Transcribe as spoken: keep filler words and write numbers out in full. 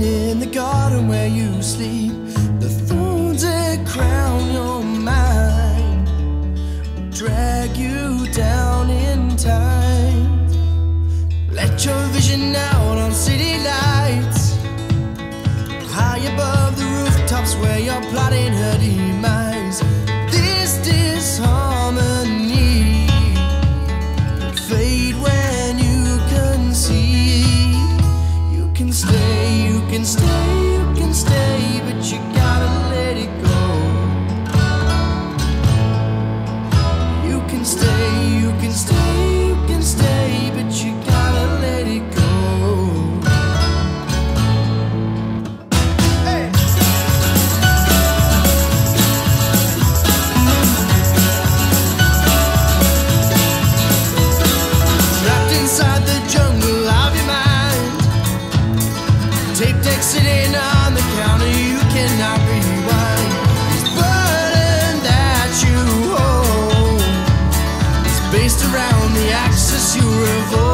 hidden in the garden where you sleep. The thorns that crown your mind will drag you down in time. Let your vision out on city lights, high above the rooftops where you're plotting her demise. This disharmony will fade when you concede. You can stay, you can stay, you can stay, but you gotta let it go. You can stay, you can stay, you can stay, but you gotta let it go. Inside the jungle of your mind, taped exiting on the counter, you cannot rewind. This burden that you hold is based around the axis you revolt.